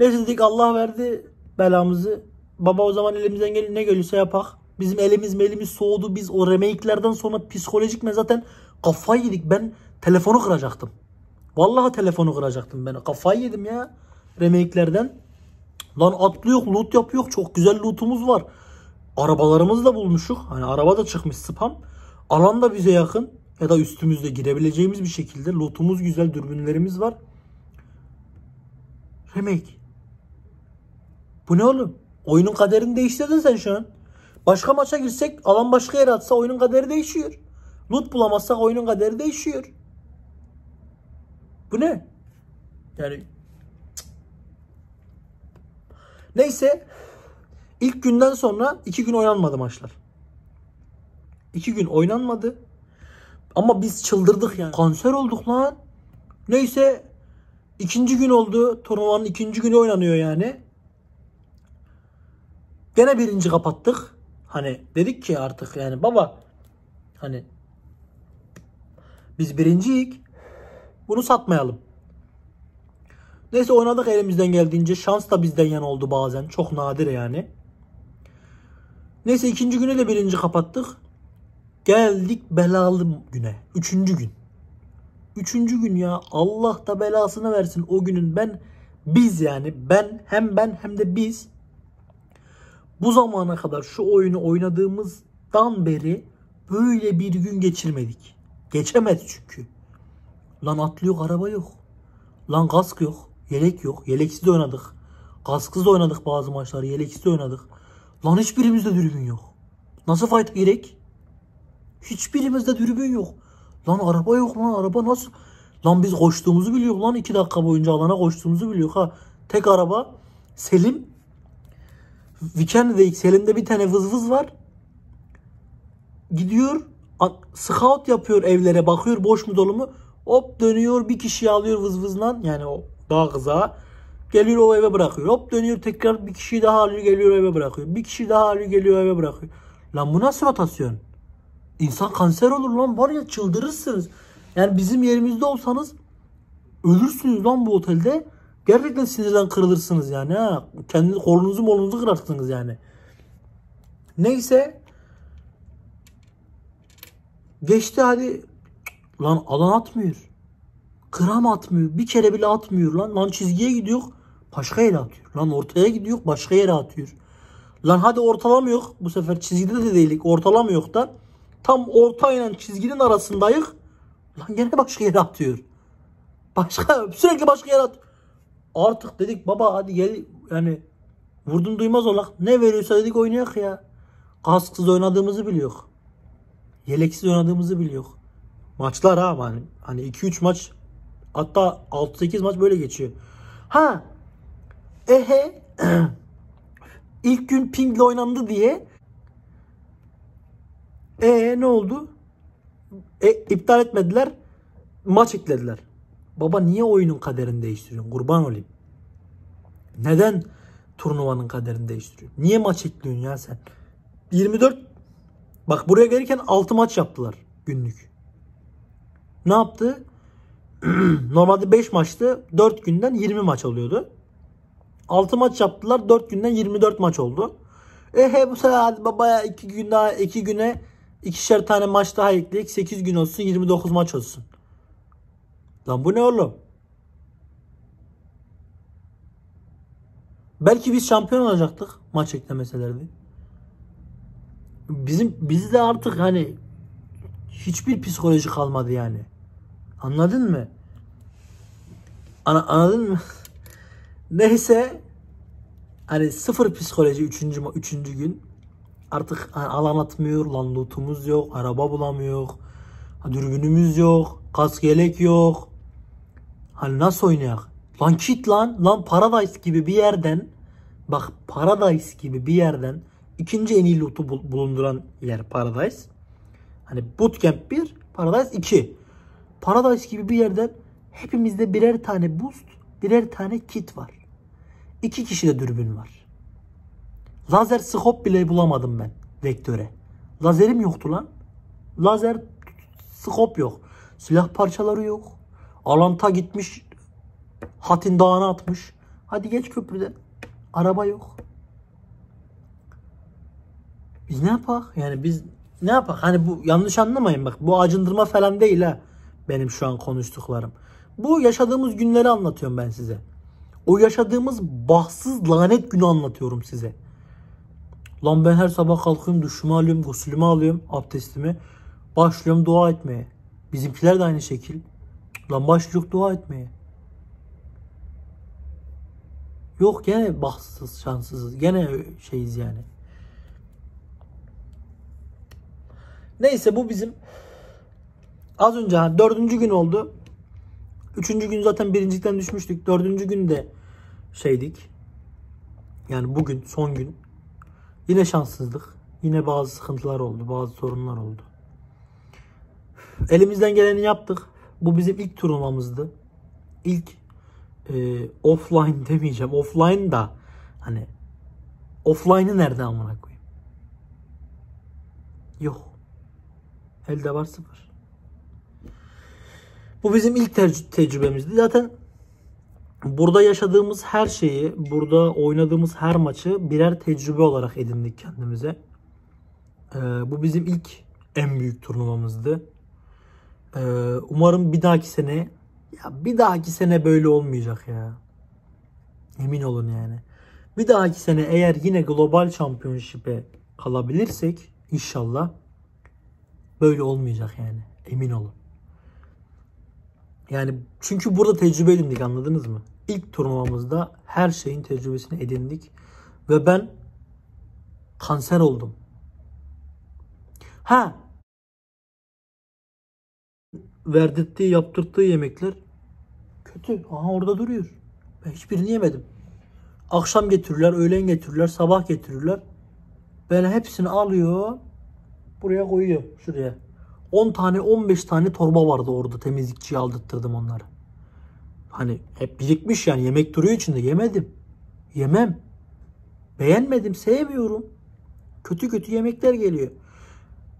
Neyse dedik Allah verdi belamızı. Baba o zaman elimizden gelin ne geliyorsa yapak. Bizim elimiz melimiz soğudu. Biz o remake'lerden sonra psikolojik mi zaten kafayı yedik. Ben telefonu kıracaktım. Vallahi telefonu kıracaktım ben. Kafayı yedim ya remake'lerden. Lan atlı yok, loot yapıyor. Çok güzel lootumuz var. Arabalarımızı da bulmuşuk. Hani araba da çıkmış spam. Alan da bize yakın. Ya da üstümüzde girebileceğimiz bir şekilde. Lootumuz güzel, dürbünlerimiz var. Remake. Bu ne oğlum? Oyunun kaderini değiştirdin sen şu an. Başka maça girsek alan başka yere atsa oyunun kaderi değişiyor. Loot bulamazsak oyunun kaderi değişiyor. Bu ne? Yani cık. Neyse ilk günden sonra iki gün oynanmadı maçlar. İki gün oynanmadı. Ama biz çıldırdık yani. Kanser olduk lan. Neyse ikinci gün oldu. Turnuvanın ikinci günü oynanıyor yani. Gene birinci kapattık. Hani dedik ki artık yani baba hani biz birinciyik. Bunu satmayalım. Neyse oynadık elimizden geldiğince. Şans da bizden yana oldu bazen. Çok nadir yani. Neyse ikinci güne de birinci kapattık. Geldik belalı güne. Üçüncü gün. Üçüncü gün ya. Allah da belasını versin o günün. Ben, biz yani. Ben, hem ben hem de biz. Bu zamana kadar şu oyunu oynadığımızdan beri böyle bir gün geçirmedik. Geçemez çünkü. Lan atlı yok, araba yok. Lan kask yok, yelek yok. Yeleksiz oynadık. Kasksız oynadık bazı maçları. Yeleksiz oynadık. Lan hiçbirimizde dürbün yok. Nasıl fight gerek? Hiçbirimizde dürbün yok. Lan araba yok lan. Araba nasıl? Lan biz koştuğumuzu biliyor lan. iki dakika boyunca alana koştuğumuzu biliyor ha. Tek araba Selim. Weekend'de Selim'de bir tane vız vız var. Gidiyor. Scout yapıyor evlere. Bakıyor boş mu dolu mu? Hop dönüyor, bir kişiyi alıyor vız vızlan, yani o dağ kızağı geliyor o eve bırakıyor. Hop dönüyor tekrar bir kişiyi daha alıyor geliyor eve bırakıyor. Bir kişi daha alıyor geliyor eve bırakıyor. Lan bu nasıl rotasyon? İnsan kanser olur lan, var ya çıldırırsınız. Yani bizim yerimizde olsanız ölürsünüz lan bu otelde. Gerçekten sinirden kırılırsınız yani ha. Kendiniz kolunuzu molunuzu kırarsınız yani. Neyse. Geçti hadi. Lan alan atmıyor. Gram atmıyor. Bir kere bile atmıyor lan. Lan çizgiye gidiyor. Başka yere atıyor. Lan ortaya gidiyor. Başka yere atıyor. Lan hadi ortalama yok. Bu sefer çizgide de değilik. Ortalama yok da. Tam ortayla çizginin arasındayız. Lan gene başka yere atıyor. Başka. Sürekli başka yere atıyor. Artık dedik baba hadi gel. Yani vurdun duymaz olak. Ne veriyorsa dedik oynayak ya. Kasksız oynadığımızı biliyor. Yeleksiz oynadığımızı biliyor. Maçlar ha hani hani iki üç maç hatta altı sekiz maç böyle geçiyor. Ha ehe ilk gün pingle oynandı diye e ne oldu? E, iptal etmediler. Maç eklediler. Baba niye oyunun kaderini değiştiriyorsun? Kurban olayım. Neden turnuvanın kaderini değiştiriyorsun? Niye maç ekliyorsun ya sen? yirmi dört bak buraya gelirken altı maç yaptılar günlük. Ne yaptı? Normalde beş maçtı. dört günden yirmi maç oluyordu. altı maç yaptılar. dört günden yirmi dört maç oldu. Ehe bu sefer hadi babaya iki gün daha iki güne ikişer tane maç daha ekleyip sekiz gün olsun yirmi dokuz maç olsun. Lan bu ne oğlum? Belki biz şampiyon olacaktık maç eklemeselerdi. Bizim bizde artık hani hiçbir psikoloji kalmadı yani. Anladın mı? Ana, anladın mı? Neyse. Hani sıfır psikoloji üçüncü, üçüncü gün. Artık hani alan atmıyor. Lan lootumuz yok. Araba bulamıyor. Dürbünümüz yok. Kask yelek yok. Hani nasıl oynayak? Lan kit lan. Lan Paradise gibi bir yerden. Bak Paradise gibi bir yerden. İkinci en iyi lootu bulunduran yer Paradise. Hani Bootcamp bir, Paradise iki. Paradise gibi bir yerden hepimizde birer tane boost, birer tane kit var. İki kişide dürbün var. Lazer scope bile bulamadım ben vektöre. Lazerim yoktu lan. Lazer scope yok. Silah parçaları yok. Alanta gitmiş. Hatin dağına atmış. Hadi geç köprüde. Araba yok. Biz ne yapak? Yani biz ne yapak? Hani bu yanlış anlamayın bak. Bu acındırma falan değil ha. Benim şu an konuştuklarım. Bu yaşadığımız günleri anlatıyorum ben size. O yaşadığımız bahtsız lanet günü anlatıyorum size. Lan ben her sabah kalkıyorum, duşumu alıyorum, gusülümü alıyorum, abdestimi. Başlıyorum dua etmeye. Bizimkiler de aynı şekil. Lan başlıyor dua etmeye. Yok gene bahtsız, şanssızız. Gene şeyiz yani. Neyse bu bizim az önce ha, dördüncü gün oldu. Üçüncü gün zaten birincilikten düşmüştük. Dördüncü gün de şeydik. Yani bugün son gün. Yine şanssızlık. Yine bazı sıkıntılar oldu. Bazı sorunlar oldu. elimizden geleni yaptık. Bu bizim ilk turnuvamızdı. İlk e, offline demeyeceğim. Offline da hani offline'ı nereden amına koyayım? Yok. Elde var sıfır. Bu bizim ilk te tecrübemizdi. Zaten burada yaşadığımız her şeyi, burada oynadığımız her maçı birer tecrübe olarak edindik kendimize. Ee, bu bizim ilk en büyük turnuvamızdı. Ee, umarım bir dahaki sene, ya bir dahaki sene böyle olmayacak ya. Emin olun yani. Bir dahaki sene eğer yine global championship'e kalabilirsek inşallah böyle olmayacak yani. Emin olun. Yani çünkü burada tecrübe edindik, anladınız mı? İlk turnuvamızda her şeyin tecrübesini edindik. Ve ben kanser oldum. Ha! Verdirttiği, yaptırttığı yemekler kötü. Aha orada duruyor. Ben hiçbirini yemedim. Akşam getirirler, öğlen getirirler, sabah getirirler. Ben hepsini alıyor, buraya koyuyorum, şuraya. on tane on beş tane torba vardı orada, temizlikçiye aldırttırdım onları. Hani hep birikmiş yani, yemek duruyor içinde, yemedim. Yemem. Beğenmedim, sevmiyorum. Kötü kötü yemekler geliyor.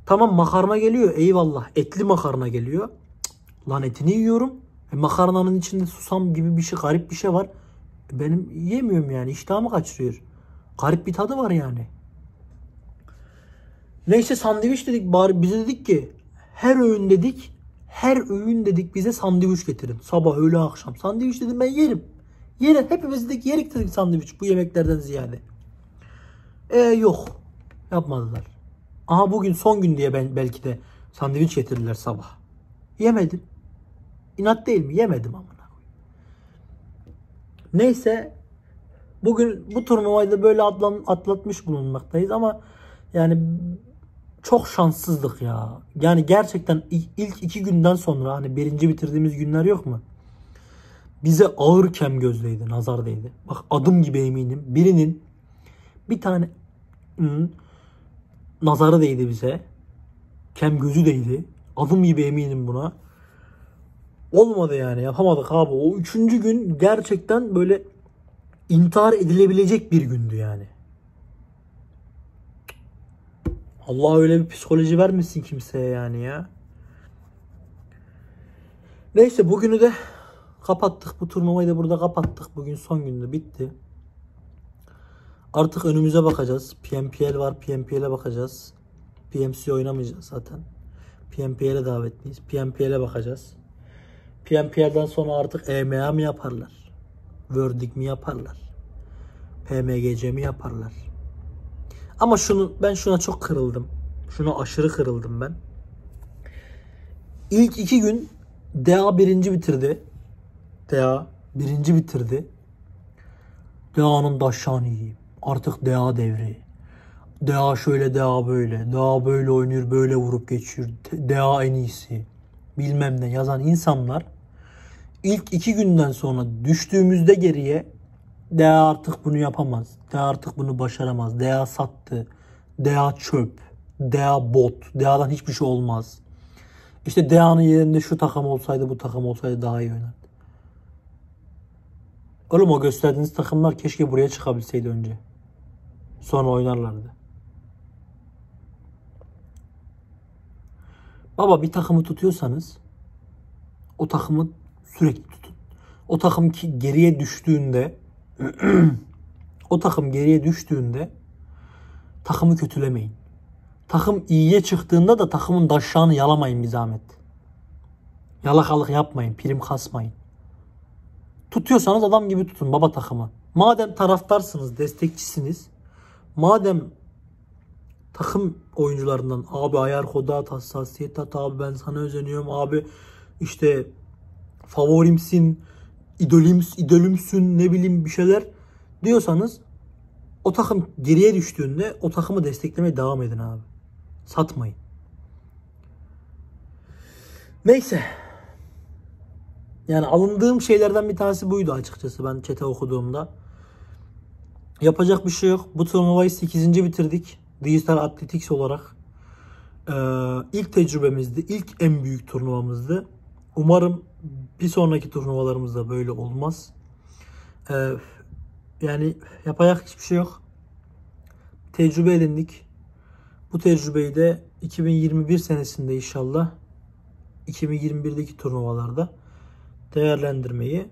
Tamam makarna geliyor, eyvallah, etli makarna geliyor. Cık, lan etini yiyorum. E, makarnanın içinde susam gibi bir şey, garip bir şey var. E, benim yemiyorum yani, iştahımı kaçırıyor. Garip bir tadı var yani. Neyse sandviç dedik, bari bize dedik ki her öğün dedik, her öğün dedik bize sandviç getirin. Sabah, öğle, akşam sandviç dedim, ben yerim. Yerim, hepimiz dedik yerik dedik sandviç bu yemeklerden ziyade. E yok, yapmadılar. Aha bugün son gün diye ben belki de sandviç getirdiler sabah. Yemedim. İnat değil mi? Yemedim amına. Neyse bugün bu turnuvayı da böyle atlan, atlatmış bulunmaktayız ama yani çok şanssızdık ya. Yani gerçekten ilk iki günden sonra hani birinci bitirdiğimiz günler yok mu? Bize ağır kem gözleydi, nazar değdi. Bak adım gibi eminim. Birinin bir tane ın, nazarı değdi bize. Kem gözü değdi. Adım gibi eminim buna. Olmadı yani, yapamadık abi. O üçüncü gün gerçekten böyle intihar edilebilecek bir gündü yani. Allah öyle bir psikoloji vermesin kimseye yani ya. Neyse bugünü de kapattık. Bu turnuvayı da burada kapattık. Bugün son günde bitti. Artık önümüze bakacağız. P M P L var. P M P L'e bakacağız. P M C oynamayacağız zaten. P M P L'e davetliyiz. P M P L'e bakacağız. P M P L'den sonra artık E M A mı yaparlar? Verdict mi yaparlar? P M G C mi yaparlar? Ama şunu, ben şuna çok kırıldım. Şuna aşırı kırıldım ben. İlk iki gün D A birinci bitirdi. D A birinci bitirdi. D A'nın daşşanı yiyeyim. Artık D A devri. D A şöyle, D A böyle. D A böyle oynuyor, böyle vurup geçiyor. D A en iyisi. Bilmem ne yazan insanlar. İlk iki günden sonra düştüğümüzde geriye... D A artık bunu yapamaz. D A artık bunu başaramaz. D A sattı. D A çöp. D A bot. D A'dan hiçbir şey olmaz. İşte D A'nın yerinde şu takım olsaydı, bu takım olsaydı daha iyi oynardı. Oğlum o gösterdiğiniz takımlar keşke buraya çıkabilseydi önce. Sonra oynarlardı. Baba bir takımı tutuyorsanız o takımı sürekli tutun. O takım ki geriye düştüğünde o takım geriye düştüğünde takımı kötülemeyin. Takım iyiye çıktığında da takımın daşşağını yalamayın bir zahmet. Yalakalık yapmayın, prim kasmayın. Tutuyorsanız adam gibi tutun baba takımı. Madem taraftarsınız, destekçisiniz. Madem takım oyuncularından abi ayar kodu at, hassasiyet at, abi ben sana özeniyorum, abi işte favorimsin, İdolümsün, idolümsün ne bileyim bir şeyler diyorsanız o takım geriye düştüğünde o takımı desteklemeye devam edin abi. Satmayın. Neyse. Yani alındığım şeylerden bir tanesi buydu açıkçası ben chat'e okuduğumda. Yapacak bir şey yok. Bu turnuvayı sekizinci bitirdik. Digital Athletics olarak. Ee, ilk tecrübemizdi. İlk en büyük turnuvamızdı. Umarım bir sonraki turnuvalarımızda böyle olmaz. Ee, yani yapacak hiçbir şey yok. Tecrübe edindik. Bu tecrübeyi de iki bin yirmi bir senesinde inşallah iki bin yirmi birdeki turnuvalarda değerlendirmeyi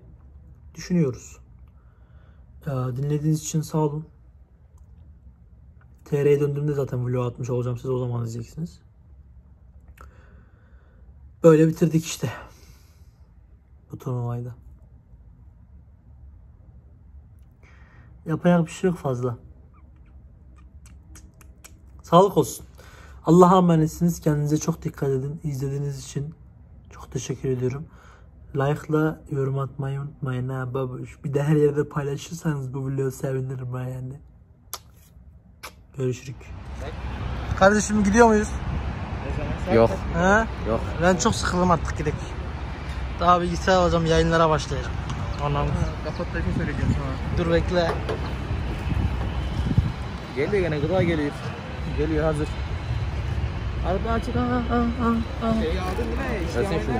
düşünüyoruz. Ee, dinlediğiniz için sağ olun. T R'ye döndüğümde zaten vlog atmış olacağım. Siz o zaman izleyeceksiniz. Böyle bitirdik işte. Bu turnuvayı da. Yapacak bir şey yok fazla. Sağlık olsun. Allah'a emanetsiniz. Kendinize çok dikkat edin. İzlediğiniz için çok teşekkür ediyorum. Like'la yorum atmayı unutmayın. Ha, babuş. Bir de her yerde paylaşırsanız bu vlogu sevinirim ben yani. Görüşürük. Kardeşim gidiyor muyuz? Yok. Ha? Yok. Ben çok sıkıldım artık, gidelim. Daha bilgisayar alacağım, yayınlara başlayacağım. Anam. Kapat tekini söyleyeceğim sana. Dur bekle. Geliyor gene, gıda geliyor. Geliyor hazır. Araba açık. Aa, aa, aa. Şey aldın değil mi? İşte versene şunu.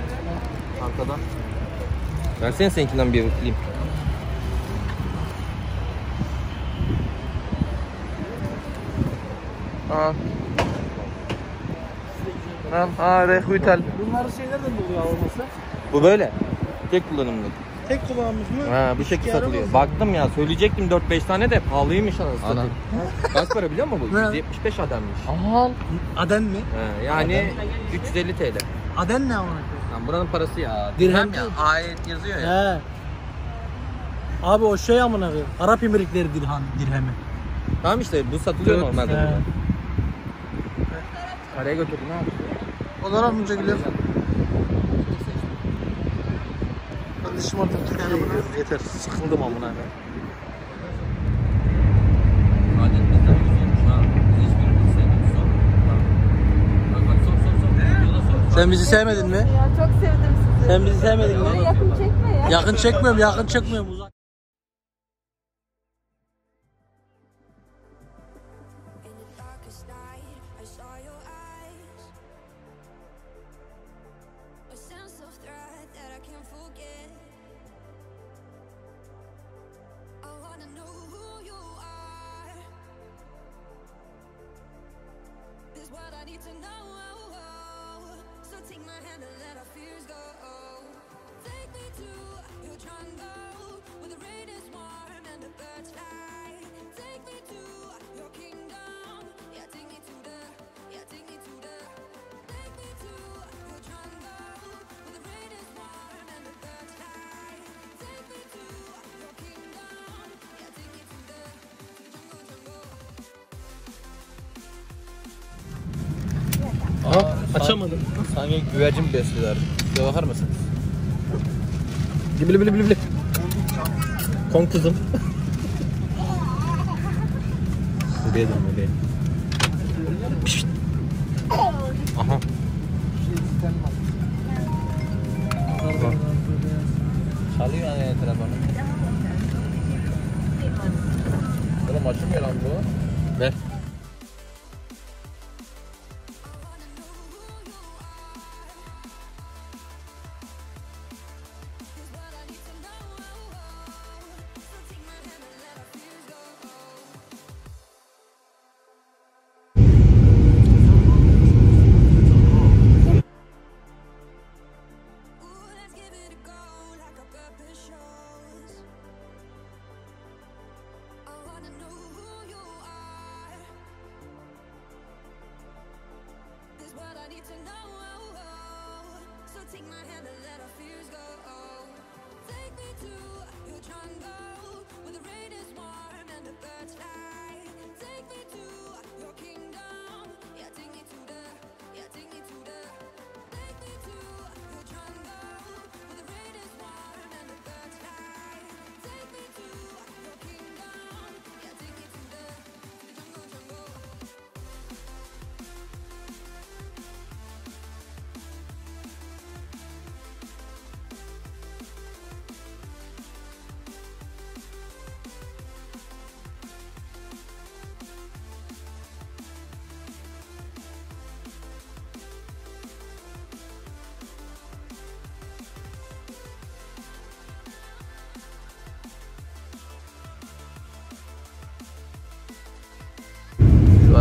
Arkadan. Versene seninkinden bir öpüleyim. Ha. Ha, ha, rehuital. Bunlar şeylerden buluyor olması. Bu böyle. Tek kullanımlık. Tek kullanımlık mı? Ha, bu şekilde satılıyor. Mı? Baktım ya, söyleyecektim dört beş tane de pahalıymış arasında. Kaç para biliyor musun bu? yüz yetmiş beş ademmiş. Aha. Adem mi? He, yani Adem. üç yüz elli T L. Adem ne ona? Lan buranın parası ya. Dirhem ya. Ayet yazıyor ya. He. Abi o şey amına koyayım. Arap Emirlikleri dirham dirhemi. Tamam işte bu satılıyor evet, normalde. He. Paraya götürdün abi. O zaman bunca gülüyoruz. Kardeşim artık Türkiye'ye gidiyoruz. Yeter. Sıkıldım amına be. Adetmizden güzelmiş ha. Biz hiçbirimizi sevmedik. Sor. Bak bak sor sor sor. Videoda sor. Sen bizi sevmedin mi? Ya, çok sevdim sizi. Sen bizi sevmedin mi? Yakın çekme ya. Yakın çekmiyorum. Yakın çekmiyorum. Uzak. Aha, açamadım. Sanki güvercin besliyorlar. Size bakar mısınız? Bili bili bili bili. Kon kızım. Buraya dön buraya. Pişt. Aha. Çalıyor anne telefonu. Oğlum açılmıyor lan bu. Ver.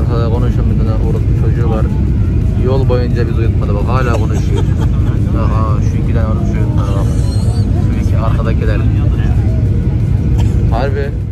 Arkada konuşan bir tane orospu çocuğu var. Yol boyunca bizi uyutmadı bak, hala konuşuyor. Aha şu iki tane orospu çocuklar var. Şu iki arkadakiler. Harbi.